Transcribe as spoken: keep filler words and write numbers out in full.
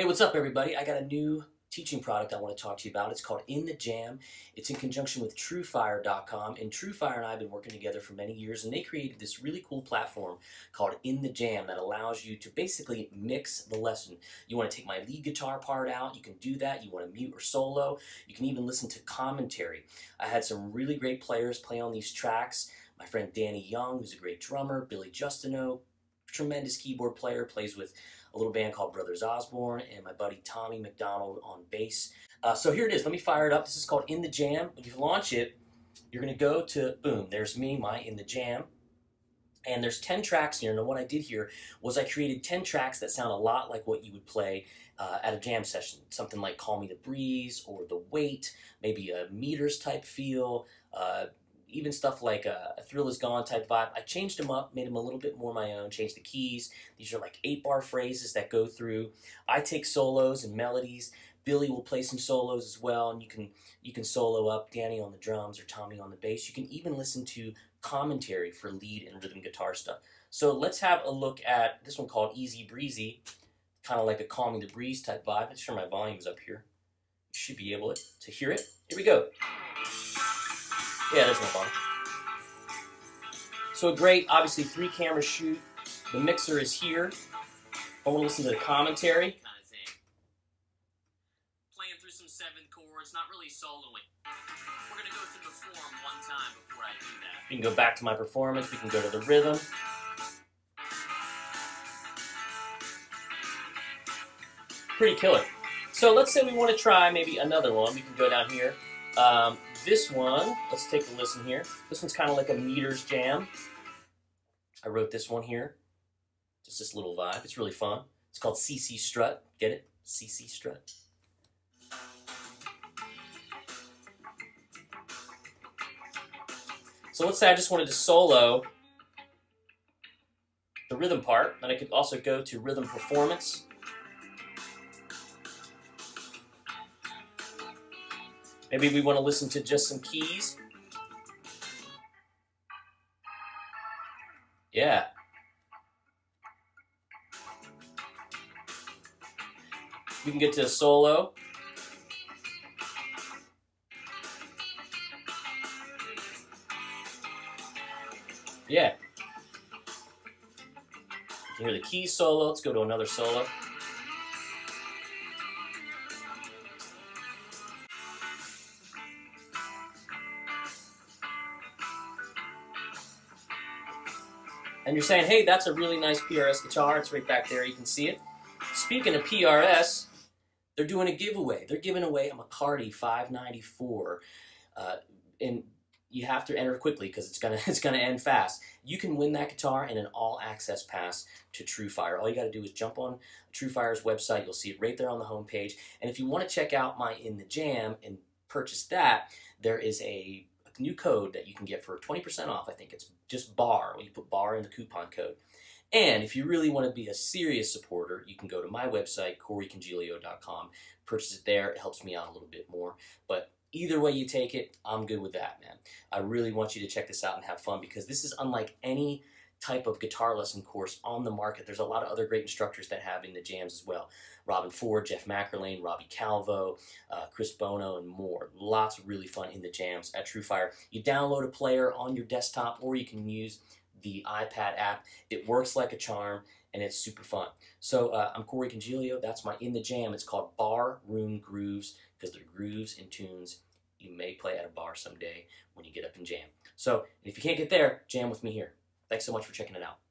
Hey, what's up, everybody? I got a new teaching product I want to talk to you about. It's called In The Jam. It's in conjunction with truefire dot com, and Truefire and I have been working together for many years, and they created this really cool platform called In The Jam that allows you to basically mix the lesson. You want to take my lead guitar part out, you can do that. You want to mute or solo. You can even listen to commentary. I had some really great players play on these tracks. My friend Danny Young, who's a great drummer, Billy Justineau, tremendous keyboard player, plays with a little band called Brothers Osborne, and my buddy Tommy McDonald on bass. Uh, so here it is. Let me fire it up. This is called In The Jam. When you launch it, you're going to go to, boom, there's me, my In The Jam. And there's ten tracks here. And what I did here was I created ten tracks that sound a lot like what you would play uh, at a jam session. Something like Call Me the Breeze or The Weight, maybe a Meters type feel, uh, even stuff like a, a Thrill is Gone type vibe. I changed them up, made them a little bit more my own, changed the keys. These are like eight bar phrases that go through. I take solos and melodies. Billy will play some solos as well, and you can, you can solo up, Danny on the drums or Tommy on the bass. You can even listen to commentary for lead and rhythm guitar stuff. So let's have a look at this one called Easy Breezy, kind of like a Call Me the Breeze type vibe. I'm sure my volume's up here. You should be able to hear it. Here we go. Yeah, there's no fun. So a great, obviously, three-camera shoot. The mixer is here. I want to listen to the commentary. Kind of thing. Playing through some seventh chords, not really soloing. We're going to go through the form one time before I do that. We can go back to my performance. We can go to the rhythm. Pretty killer. So let's say we want to try maybe another one. We can go down here. Um, this one, let's take a listen here. This one's kind of like a Meters jam. I wrote this one here. Just this little vibe. It's really fun. It's called C C Strut. Get it? C C Strut. So let's say I just wanted to solo the rhythm part. Then I could also go to rhythm performance. Maybe we want to listen to just some keys. Yeah. We can get to a solo. Yeah. You can hear the key solo. Let's go to another solo. And you're saying, hey, that's a really nice P R S guitar. It's right back there. You can see it. Speaking of P R S, they're doing a giveaway. They're giving away a McCarty five ninety-four. Uh, and you have to enter quickly because it's going to it's gonna end fast. You can win that guitar and an all-access pass to Truefire. All you got to do is jump on Truefire's website. You'll see it right there on the homepage. And if you want to check out my In The Jam and purchase that, there is a new code that you can get for twenty percent off. I think it's just bar when you put bar in the coupon code. And if you really want to be a serious supporter, you can go to my website, corey congilio dot com, purchase it there. It helps me out a little bit more. But either way you take it, I'm good with that, man. I really want you to check this out and have fun, because this is unlike any type of guitar lesson course on the market. There's a lot of other great instructors that have In The Jams as well. Robin Ford, Jeff Mackerlane, Robbie Calvo, uh, Chris Bono, and more. Lots of really fun In The Jams at Truefire. You download a player on your desktop, or you can use the iPad app. It works like a charm, and it's super fun. So uh, I'm Corey Congilio. That's my In The Jam. It's called Bar Room Grooves, because they're grooves and tunes you may play at a bar someday when you get up and jam. So if you can't get there, jam with me here. Thanks so much for checking it out.